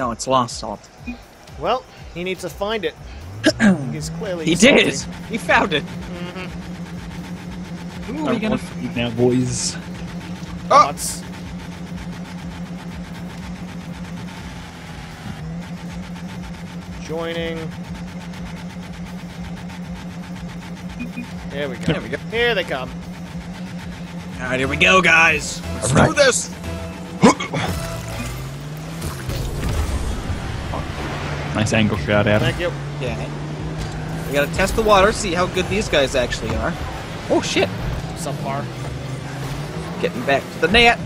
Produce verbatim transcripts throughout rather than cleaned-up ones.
No, it's lost salt. Well, he needs to find it. He's clearly he salty. Did! He found it! Mm-hmm. Ooh, are we gonna feed now, boys? Oh! Joining. There we go. There we go. Here they come. All right, here we go, guys. Let's right. do this. Nice angle shot, Adam. Thank you. Yeah. We gotta test the water, see how good these guys actually are. Oh shit! Subpar. Getting back to the net.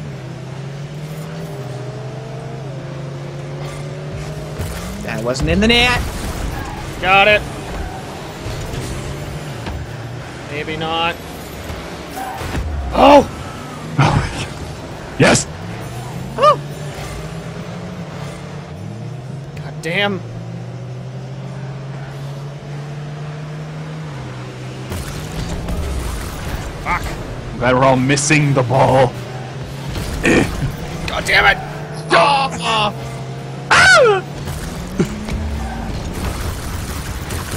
That wasn't in the net. Got it. Maybe not. Oh! Oh my God. Yes! Oh! God damn. Fuck. I'm glad we're all missing the ball. God damn it! Oh, oh. Ah!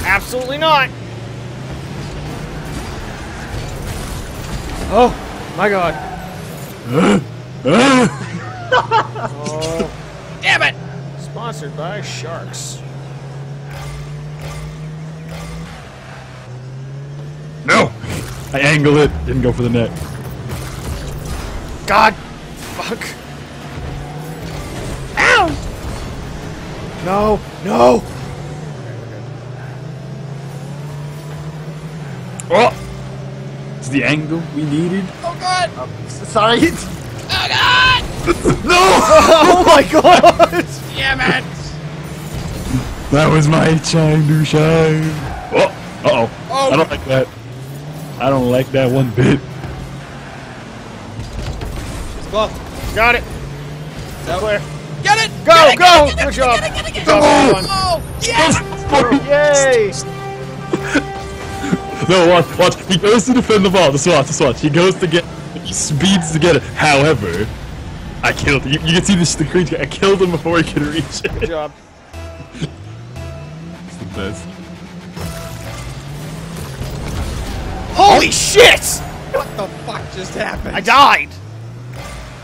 Absolutely not! Oh, my God. Oh. Damn it! Sponsored by Sharks. No! I angled it. Didn't go for the net. God. Fuck. Ow! No. No! Oh! The angle we needed. Oh God! Um, sorry. Oh God! No! Oh my God! Damn it! That was my time to shine. Oh! Uh oh! Oh! I don't like that. I don't like that one bit. Well, got it. So clear. Get it! Go! Get it, go! Get it, good job. Get it, get it, get it. Oh! Oh yes! Yay! No, watch, watch. He goes to defend the ball. Just watch, just watch. He goes to get, he speeds to get it. However, I killed him. You, you can see this, the creature. I killed him before he could reach it. Good job. It's the best. Holy shit! What the fuck just happened? I died.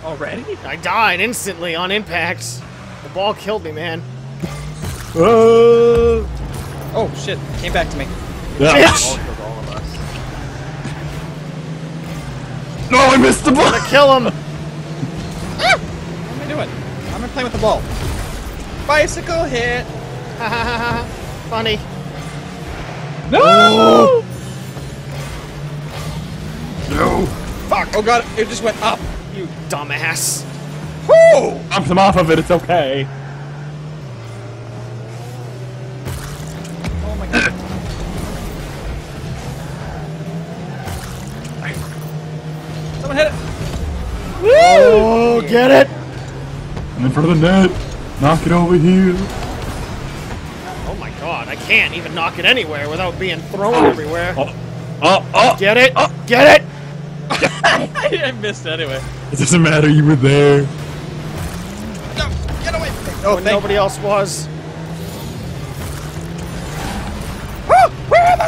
Already? I died instantly on impact. The ball killed me, man. Uh... Oh shit! Came back to me. Yeah. Bitch. No, I missed the ball! I'm gonna kill him! Ah! What am I doing? I'm gonna play with the ball. Bicycle hit! Ha ha ha ha! Funny. No! Oh. No! Fuck! Oh God, it just went up! You dumbass! Woo! Bumped him off of it, it's okay. Oh my God. Hit it. Woo! Oh, get it! And in front of the net. Knock it over here. Oh my God, I can't even knock it anywhere without being thrown oh. everywhere. Oh. Oh. Oh. Get it! Oh. Get it! I missed anyway. It doesn't matter, you were there. No, get away from me. Oh, when nobody you. else was. Oh, where am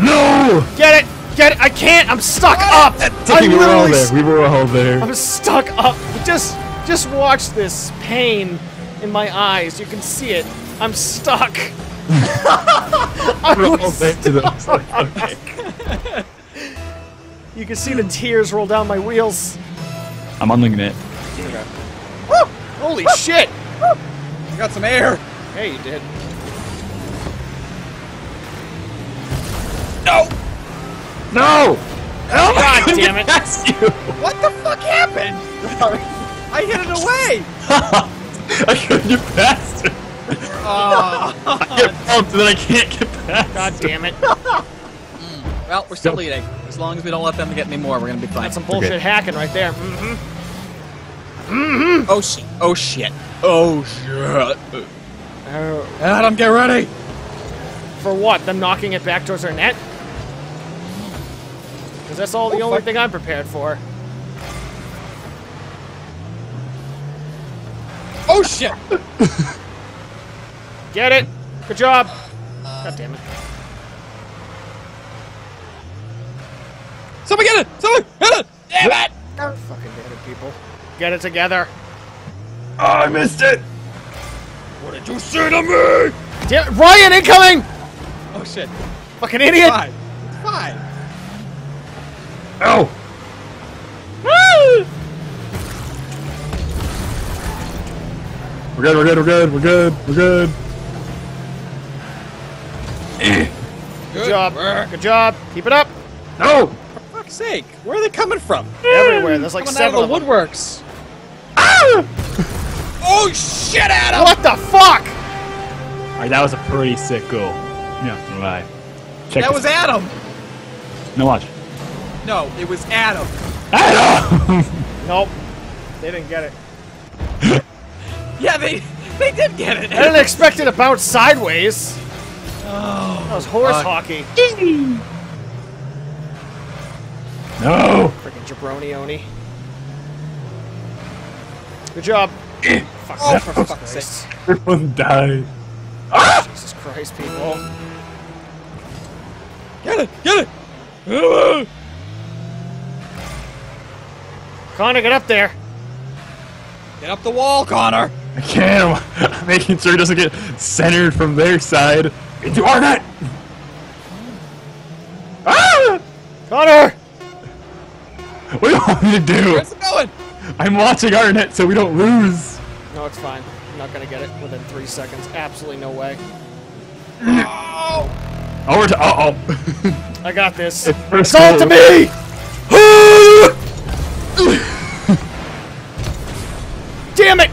I? No! Get it! Get it! I can't! I'm stuck up! I'm we were all there. We were all there. I'm stuck up. Just, just watch this pain in my eyes. You can see it. I'm stuck. I was stuck. Okay. You can see the tears roll down my wheels. I'm unlinking it. Okay. Woo! Holy shit! I got some air. Hey, you did. No! No! Oh God damn it! What the fuck happened? Sorry. I hit it away! I couldn't get past it! Oh. I get pumped and then I can't get past God damn it. Mm. Well, we're still leading. As long as we don't let them get any more, we're gonna be fine. That's some bullshit hacking right there. Mm-hmm. Mm-hmm. Oh shit. Oh shit. Oh shit. Oh. Adam, get ready! For what? Them knocking it back towards our net? Cause that's all the oh, only fuck. thing I'm prepared for. Oh, Oh shit! Get it! Good job! God damn it. Somebody get it! Somebody get it! Damn it! Don't fucking get it, people. Get it together. Oh, I missed it! What did you say to me? Damn, Ryan, incoming! Oh shit. Fucking idiot! It's fine. It's fine. Ow! We're good, we're good, we're good, we're good, we're good. Good, good job, work. Good job. Keep it up. No! For fuck's sake, where are they coming from? Everywhere, there's like coming seven out of the woodworks. Ah! Oh shit, Adam! What the fuck? Alright, that was a pretty sick goal. Yeah, right. Check that was out. Adam! No, watch. No, it was Adam. Adam! Nope. They didn't get it. Yeah, they they did get it. I didn't expect it to bounce sideways. Oh, that was horse uh, hockey. No. Freaking jabroni-oni. Good job. Fuck, oh, for fuck's fuck sake. Everyone died. Ah! Jesus Christ, people. Get it, get it. Connor, get up there. Get up the wall, Connor. I can't. I'm making sure it doesn't get centered from their side into our net. Ah! Connor! What do you want me to do? Where's it going? I'm watching our net so we don't lose. No, it's fine. I'm not going to get it within three seconds. Absolutely no way. Oh! Oh, we're uh oh. I got this. It's, it's all to me! Damn it!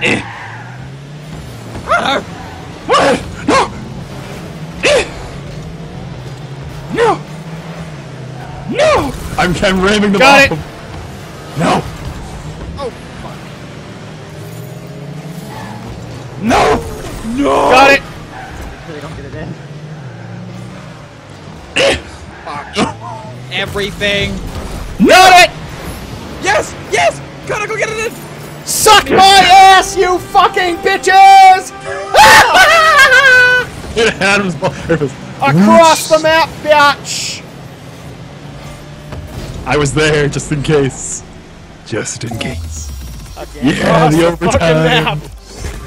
Eh. Ah. Ah. No. Eh. No. No. I'm I'm ramming the ball. No. Oh fuck. No. No. Got it. Really don't get it in. Eh. Fuck. Everything. No. Got it. Yes. Yes. Gotta go get it in. Suck my ass, you fucking bitches! It had his ball. Across the map, bitch! I was there, just in case. Just in case. Okay. Yeah, the, the overtime. Fucking map.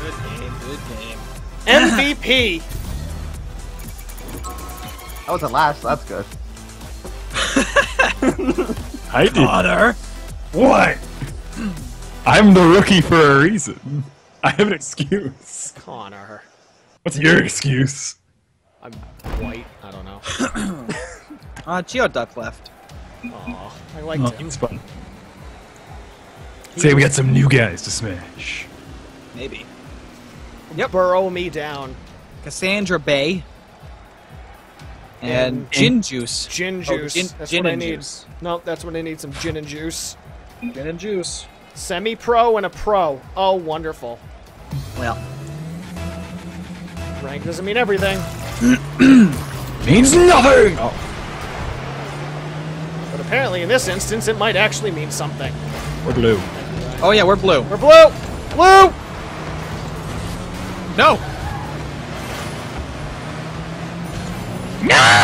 Good game, good game. M V P. That was the last, that's good. I did. Connor. What? I'm the rookie for a reason. I have an excuse. Connor. What's your excuse? I'm white. I don't know. uh, Geoduck left. Aw, I liked oh, him. It's fun. He Say we got some new guys to smash. Maybe. Yep. Burrow me down. Cassandra Bay. And, and gin juice. Gin juice. Oh, gin, that's gin what and I need. Juice. No, that's what I need, some gin and juice. Gin and juice. Semi-pro and a pro. Oh, wonderful. Well. Rank doesn't mean everything. Means nothing! Oh. But apparently in this instance, it might actually mean something. We're blue. Oh yeah, we're blue. We're blue! Blue! No! No!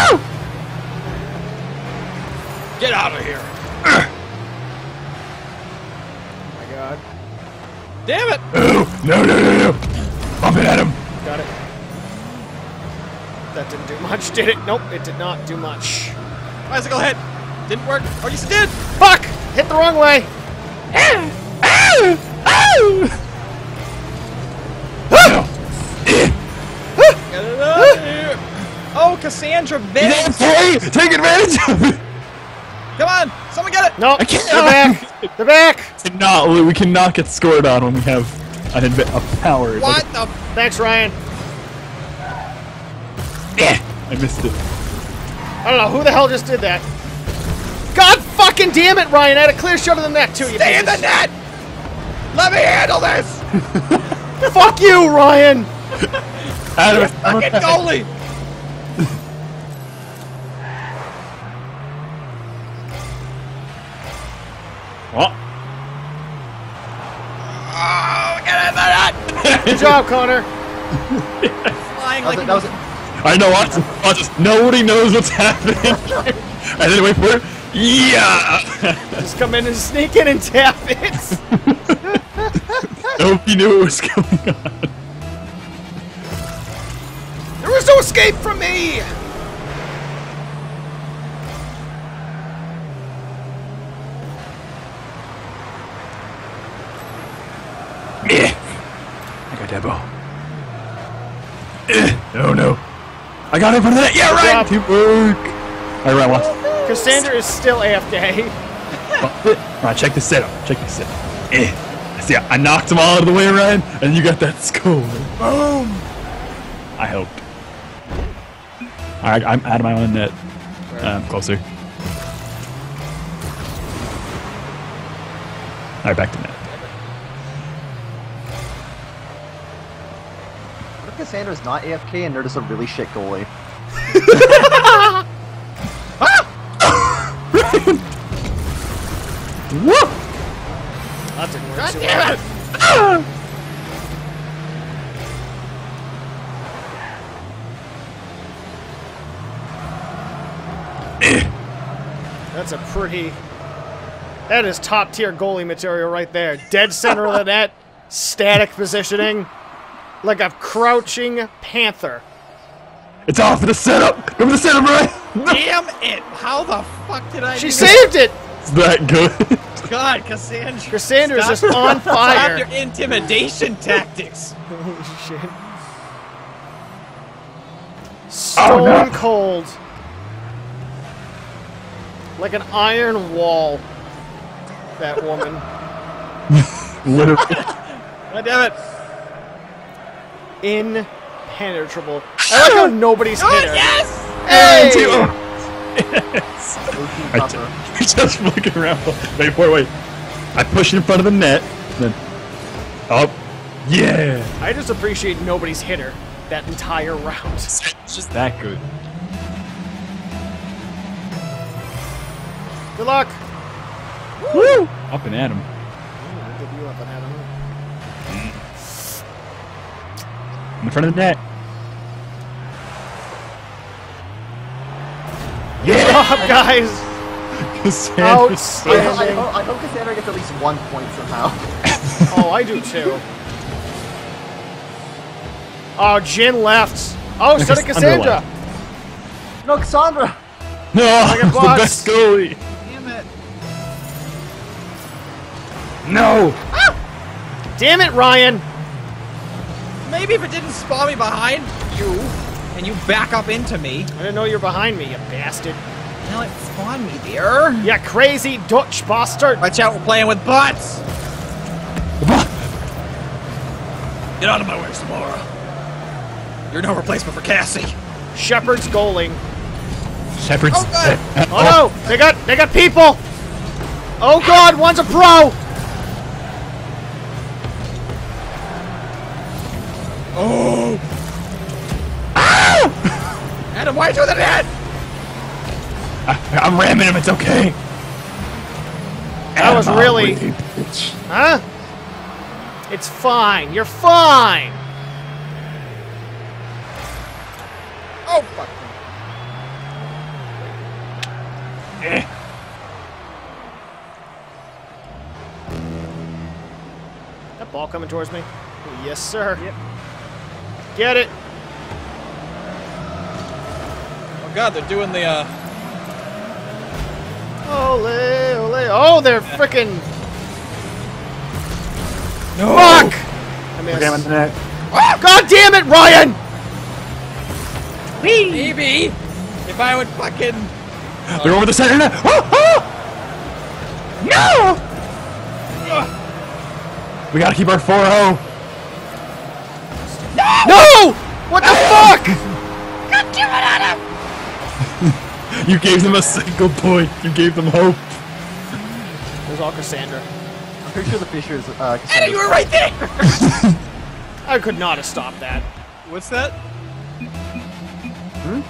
Get out of here. God. Damn it! Ooh, no, no, no, no! Bump it at him! Got it. That didn't do much, did it? Nope, it did not do much. Bicycle hit! Didn't work! Oh, yes, it did! Fuck! Hit the wrong way! Ah! Ah! Ah! Ah! Ah! Get it out of here! Oh, Cassandra Vince! Hey! Take advantage of it! Come on! Someone get it! No, I can't. They're back! They're back! No, we cannot get scored on when we have an a power. What the? Thanks, Ryan. I missed it. I don't know who the hell just did that. God fucking damn it, Ryan! I had a clear shot of the net too. You Stay bitches. in the net. Let me handle this. Fuck you, Ryan. Adam, fucking goalie. Oh. Oh, get it, Good job, Connor. Flying like that was it. I know what. I just nobody knows what's happening. I didn't wait for it. Yeah. Just come in and sneak in and tap it. Nobody knew what was going on. There was no escape from me. I got that ball. Oh no. I got in front of that. Yeah, right. Teamwork. I ran one. Cassandra is still A F K. All right, check the setup. Check the setup. Eh. See, I knocked him all out of the way, Ryan, and you got that score. Boom. I helped. All right, I'm out of my own net. Um, closer. All right, back to net. Cassandra's not A F K and they're just a really shit goalie. Ah! Woo! That didn't work. God damn it! Ah! That's a pretty. That is top tier goalie material right there. Dead center of the net, static positioning. Like a crouching panther. It's off for the setup. Go for the setup, right? Damn it! How the fuck did I? She saved it. It's that good. God, Cassandra. Cassandra's just on fire. Stop your intimidation tactics. Holy shit. Stone oh, no. cold. Like an iron wall. That woman. Literally. God damn it. Impenetrable. I like how nobody's oh, here. Yes! Hey! Yes! I just looking around. Wait, wait, wait. I pushed in front of the net. Then, oh, yeah. I just appreciate nobody's hitter that entire round. It's just that good. Good luck. Woo! Woo! Up and at him. Ooh, give you up and at him. In front of the net. Yeah, oh, guys. Outstanding. I, I, hope, I hope Cassandra gets at least one point somehow. Oh, I do too. Oh, Jin left. Oh, no, so did Cassandra. Left. No, Cassandra. No, I got the best goalie. Damn it. No. Ah! Damn it, Ryan. Maybe if it didn't spawn me behind you, and you back up into me. I didn't know you were behind me, you bastard. Now it spawned me there. You crazy Dutch bastard. Watch out, we're playing with bots. Get out of my way, Samara. You're no replacement for Cassie. Shepard's goaling. Shepard's... Oh, God. Oh, no. They got, they got people. Oh, God. One's a pro. Oh! Ah! Adam, why do that? Net? I, I'm ramming him. It's okay. That Adam, was really. You, huh? It's fine. You're fine. Oh fuck! Eh. That ball coming towards me? Yes, sir. Yep. Get it! Oh god, they're doing the uh. Ole, ole! Oh, they're yeah. frickin'. No. Fuck! I mean, damn it! Oh, god damn it, Ryan! Wee. Maybe if I would fucking. They're uh, over the center now. Oh, oh! No! Uh. We gotta keep our four oh. No! What the fuck? God damn it, Adam! You gave them a single point. You gave them hope. It was all Cassandra. I'm pretty sure the Fisher is uh, Cassandra. Adam, you were right there! I could not have stopped that. What's that? Hmm?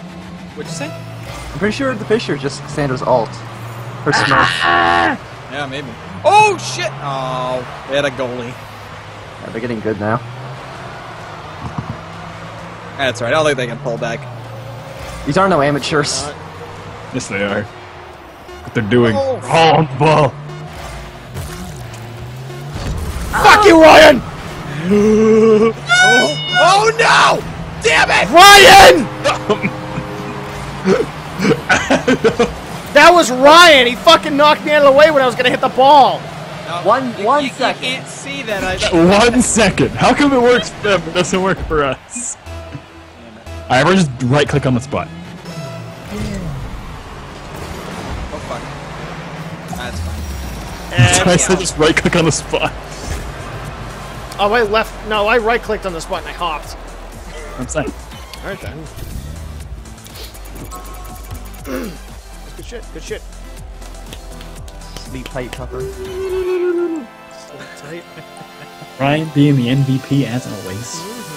What'd you say? I'm pretty sure the Fisher is just Cassandra's alt. Her smash. Yeah, maybe. Oh, shit! Oh, they had a goalie. Yeah, they're getting good now. That's right. I don't think they can pull back. These are no amateurs. Yes, they are. What they're doing. Oh, oh on the ball. Oh. Fuck you, Ryan! No! Oh. Oh, no! Damn it! Ryan! That was Ryan. He fucking knocked me out of the way when I was going to hit the ball. No, one you, one you, second. You can't see that. I one second. How come it works for them but doesn't work for us? Alright, we're just right click on the spot. Oh fuck. That's fine. That's why I said just right click on the spot. Oh, I left. No, I right clicked on the spot and I hopped. I'm saying. Alright then. That's good shit, good shit. Sleep tight, puffer. Sleep tight. Ryan being the M V P as always.